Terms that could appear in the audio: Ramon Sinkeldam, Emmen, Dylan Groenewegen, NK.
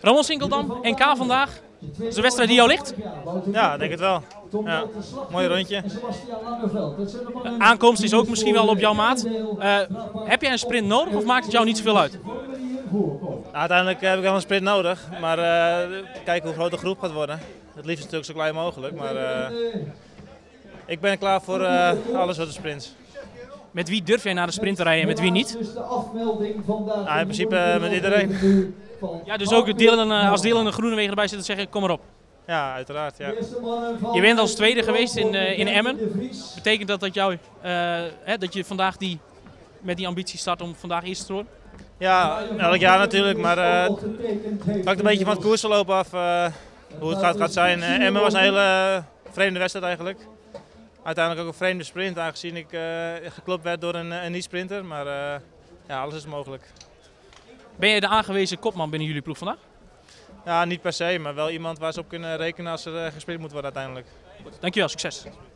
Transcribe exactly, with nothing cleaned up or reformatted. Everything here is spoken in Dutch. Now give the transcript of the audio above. Ramon Sinkeldam, N K vandaag. Is het een wedstrijd die jou ligt? Ja, ik denk het wel. Ja, mooi rondje. De aankomst is ook misschien wel op jouw maat. Uh, heb jij een sprint nodig of maakt het jou niet zoveel uit? Nou, uiteindelijk heb ik wel een sprint nodig, maar uh, kijken hoe groot de groep gaat worden. Het liefst natuurlijk zo klein mogelijk, maar uh, ik ben klaar voor uh, alles wat de sprint. Met wie durf jij naar de sprint te rijden en met wie niet? Nou, in principe uh, met iedereen. Ja, dus ook Dylan, uh, als Dylan en Groenewegen erbij zitten, zeg ik kom maar op. Ja, uiteraard. Ja. Je bent als tweede geweest in, uh, in Emmen. Betekent dat dat, jou, uh, hè, dat je vandaag die, met die ambitie start om vandaag eerst te worden? Ja, elk jaar natuurlijk, maar uh, het hangt een beetje van het koersverloop af uh, hoe het gaat, gaat zijn. Uh, Emmen was een hele uh, vreemde wedstrijd eigenlijk. Uiteindelijk ook een vreemde sprint, aangezien ik uh, geklopt werd door een, een niet-sprinter, maar uh, ja, alles is mogelijk. Ben jij de aangewezen kopman binnen jullie ploeg vandaag? Ja, niet per se, maar wel iemand waar ze op kunnen rekenen als er uh, gesprint moet worden uiteindelijk. Dankjewel, succes!